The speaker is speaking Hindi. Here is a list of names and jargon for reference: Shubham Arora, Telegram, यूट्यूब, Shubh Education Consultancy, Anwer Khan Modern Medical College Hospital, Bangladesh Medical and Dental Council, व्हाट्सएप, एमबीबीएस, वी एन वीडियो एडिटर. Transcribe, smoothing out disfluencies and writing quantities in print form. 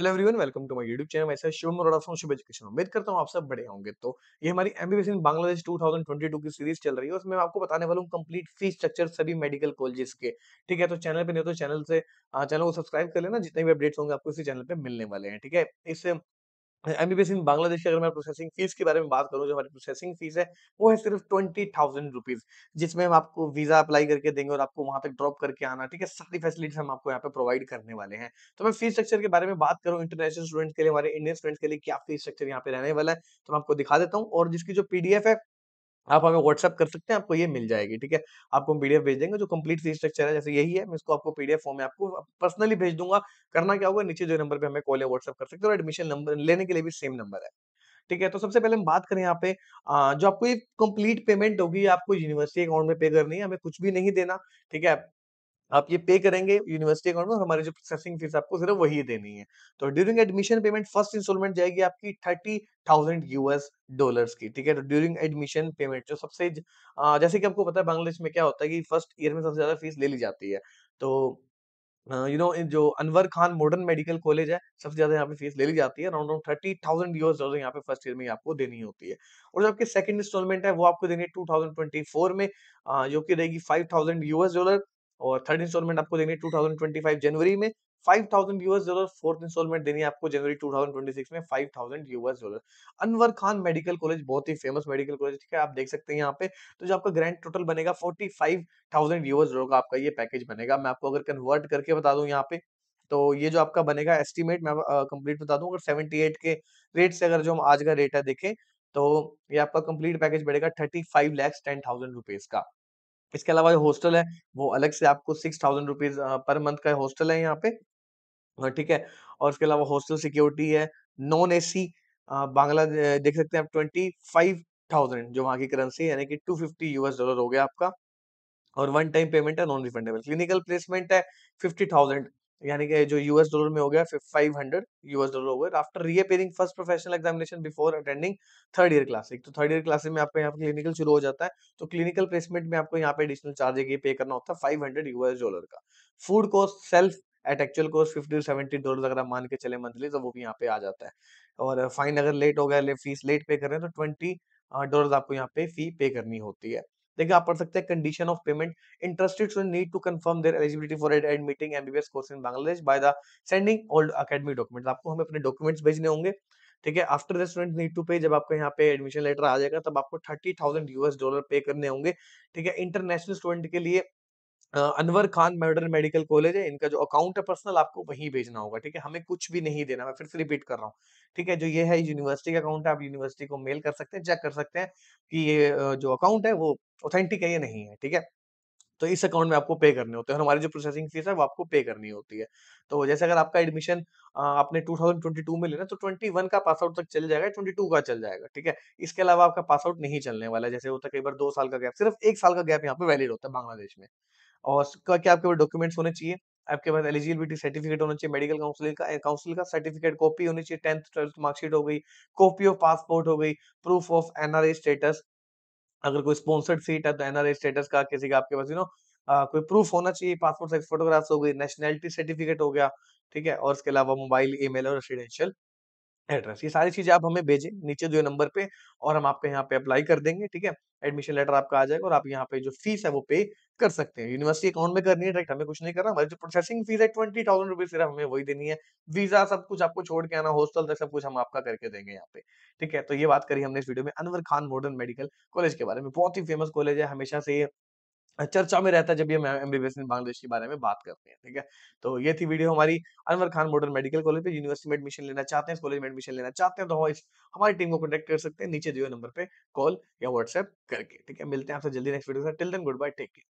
Hello everyone, welcome to my यूट्यूब channel. मैं शुभम अरोड़ा फ्रॉम शुभ एजुकेशन। उम्मीद करता हूँ आप सब बढ़िया होंगे। तो ये हमारी एमबीबीएस इन बांग्लादेश 2022 की सीरीज चल रही है। उसमें मैं आपको बताने वाला हूँ कंप्लीट फी स्ट्रक्चर सभी मेडिकल कॉलेजेस के, ठीक है। तो चैनल पे नहीं तो चैनल को सब्सक्राइब कर लेना। जितने भी अपडेट्स होंगे आपको इसी चैनल पे मिलने वाले हैं, ठीक है। इस एमबीबीएस इन बांग्लादेश की अगर मैं प्रोसेसिंग फीस के बारे में बात करूं, जो हमारी प्रोसेसिंग फीस है वो है सिर्फ 20,000 रुपीज, जिसमें हम आपको वीजा अप्लाई करके देंगे और आपको वहां पे ड्रॉप करके आना, ठीक है। सारी फैसिलिटीज हम आपको यहाँ पे प्रोवाइड करने वाले हैं। तो मैं फीस स्ट्रक्चर के बारे में बात करूँ इंटरनेशनल स्टूडेंट्स के लिए, हमारे इंडियन स्टूडेंट्स के लिए क्या फीस स्ट्रक्चर यहाँ पे रहने वाला है, तो मैं आपको दिखा देता हूँ। और जिसकी जो पीडीएफ है आप हमें व्हाट्सएप कर सकते हैं, आपको ये मिल जाएगी, ठीक है। आपको हम पीडीएफ भेज देंगे। जो कंप्लीट फीस स्ट्रक्चर है जैसे यही है, मैं इसको आपको पीडीएफ फॉर्म में आपको पर्सनली भेज दूंगा। करना क्या होगा, नीचे जो नंबर पे हमें कॉल या व्हाट्सएप कर सकते हो। और एडमिशन नंबर लेने के लिए भी सेम नंबर है, ठीक है। तो सबसे पहले हम बात करें यहाँ पे जो आपको ये कंप्लीट पेमेंट होगी आपको यूनिवर्सिटी अकाउंट में पे करनी है, हमें कुछ भी नहीं देना, ठीक है। आप ये पे करेंगे यूनिवर्सिटी अकाउंट में, हमारी जो प्रोसेसिंग फीस आपको सिर्फ वही देनी है। तो during admission payment first instalment जाएगी आपकी $30,000 की, ठीक है। तो ड्यूरिंग एडमिशन पेमेंट जो सबसे जैसे कि आपको पता है बांग्लादेश में क्या होता है कि फर्स्ट ईयर में सबसे ज्यादा फीस ले ली जाती है। तो जो Anwar Khan modern medical college है सबसे ज्यादा यहाँ पे फीस ले ली जाती है, अराउंड $30,000 यहाँ पे फर्स्ट ईयर में आपको देनी होती है। और जो आपकी सेकंड इंस्टॉलमेंट है वो आपको देनी है 2024 में, जो कि रहेगी $5,000। और थर्ड इंस्टॉलमेंट आपको देनी है 2025 जनवरी में $5,000। फोर्थ इंस्टॉलमेंट देनी है आपको जनवरी 2026 में $5,000। अनवर खान मेडिकल कॉलेज बहुत ही फेमस मेडिकल कॉलेज, ठीक है। आप देख सकते हैं यहाँ पे। तो जो आपका ग्रैंड टोटल बनेगा $45,000 का आपका ये पैकेज बनेगा। मैं आपको अगर कन्वर्ट करके बता दूं यहाँ पे, तो ये जो आपका बनेगा एस्टिमेट मैं कंप्लीट बता दूं, अगर 78 के रेट से अगर जो हम आज का रेट है देखें तो ये आपका कंप्लीट पैकेज बढ़ेगा 35,10,000 रुपीज का। इसके अलावा जो हॉस्टल है वो अलग से आपको 6,000 रुपीज पर मंथ का हॉस्टल है यहाँ पे, ठीक है। और इसके अलावा हॉस्टल सिक्योरिटी है, नॉन एसी बांग्ला देख सकते हैं आप, 25,000 जो वहाँ की करेंसी यानी कि $250 हो गया आपका। और वन टाइम पेमेंट है, नॉन रिफंडेबल। क्लिनिकल प्लेसमेंट है 50,000 यानी कि जो $US में हो गया $500 हो गया। After reappearing first professional examination before attending third year classic. तो थर्ड ईयर क्लासिक में आपका यहाँ पे क्लिनिकल शुरू हो जाता है। तो क्लिनिकल प्लेसमेंट में आपको यहाँ पे एडिशनल चार्जेस ये पे करना होता है $500 का। Food cost self at actual cost $50 to $70 अगर आप मान के चले मंथली, तो वो भी यहाँ पे आ जाता है। और फाइन अगर लेट हो गया, फीस लेट पे कर रहे हैं तो $20 आपको यहाँ पे फी पे करनी होती है। देखिए आप पढ़ सकते हैं condition of payment. Interested student need to confirm their eligibility for admitting एमबीबीएस course in Bangladesh by the sending all academy documents. आपको हमें अपने डॉक्यूमेंट्स भेजने होंगे, ठीक है। After the student need to pay, जब आपको यहाँ पे एडमिशन लेटर आ जाएगा तब आपको $30,000 पे करने होंगे, ठीक है। इंटरनेशनल स्टूडेंट के लिए Anwar Khan modern medical college है, इनका जो अकाउंट है पर्सनल आपको वहीं भेजना होगा, ठीक है। हमें कुछ भी नहीं देना, मैं फिर से रिपीट कर रहा हूँ, ठीक है। जो ये है यूनिवर्सिटी का अकाउंट है, आप यूनिवर्सिटी को मेल कर सकते हैं, चेक कर सकते हैं कि ये जो अकाउंट है वो ऑथेंटिक है या नहीं है, ठीक है। तो इस अकाउंट में आपको पे करने होते हैं। हमारी जो प्रोसेसिंग फीस है वो आपको पे करनी होती है। तो जैसे अगर आपका एडमिशन आपने 2022 में लेना तो 21 का पास आउट तक चल जाएगा, 22 का चल जाएगा, ठीक है। इसके अलावा आपका पास आउट नहीं चलने वाला है, जैसे होता है कई बार 2 साल का गैप, सिर्फ 1 साल का गैप यहाँ पे वैलिड होता है बांग्लादेश में। और क्या आपके पास डॉक्यूमेंट्स होने चाहिए, आपके पास एलिजिबिलिटी सर्टिफिकेट होना चाहिए, मेडिकल काउंसिल का सर्टिफिकेट कॉपी होनी चाहिए, 10th 12th मार्कशीट हो गई, कॉपी ऑफ पासपोर्ट हो गई, प्रूफ ऑफ एनआरए स्टेटस, अगर कोई स्पॉन्सर्ड सीट है तो एनआरए स्टेटस का किसी का आपके पास कोई प्रूफ होना चाहिए, पासपोर्ट साइज फोटोग्राफ्स हो गई, नेशनैलिटी सर्टिफिकेट हो गया, ठीक है। और इसके अलावा मोबाइल, ईमेल और रेसिडेंशियल एड्रेस, ये सारी चीजें आप हमें भेजें नीचे जो नंबर पे, और हम आपके यहाँ पे अप्लाई कर देंगे, ठीक है। एडमिशन लेटर आपका आ जाएगा और आप यहाँ पे जो फीस है वो पे कर सकते हैं। यूनिवर्सिटी अकाउंट में करनी है, डायरेक्ट हमें कुछ नहीं करना। हमारी जो प्रोसेसिंग फीस है $20,000 सिर्फ हमें वही देनी है। वीजा सब कुछ आपको छोड़ के आना, हॉस्टल तक सब कुछ हम आपका करके देंगे यहाँ पे, ठीक है। तो ये बात करी हमने इस वीडियो में Anwar Khan modern medical college के बारे में। बहुत ही फेमस कॉलेज है, हमेशा से चर्चा में रहता है जब ये एमबीबीएस इन बांग्लादेश के बारे में बात करते हैं, ठीक है। तो ये थी वीडियो हमारी Anwar Khan modern medical college पे। यूनिवर्सिटी में एडमिशन लेना चाहते हैं, इस कॉलेज में एडमिशन लेना चाहते हैं तो हमारी टीम को कॉन्टेक्ट कर सकते हैं नीचे दिए नंबर पे कॉल या व्हाट्सएप करके, ठीक है। मिलते हैं आपसे जल्दी नेक्स्ट वीडियो के साथ। Till then goodbye, take care.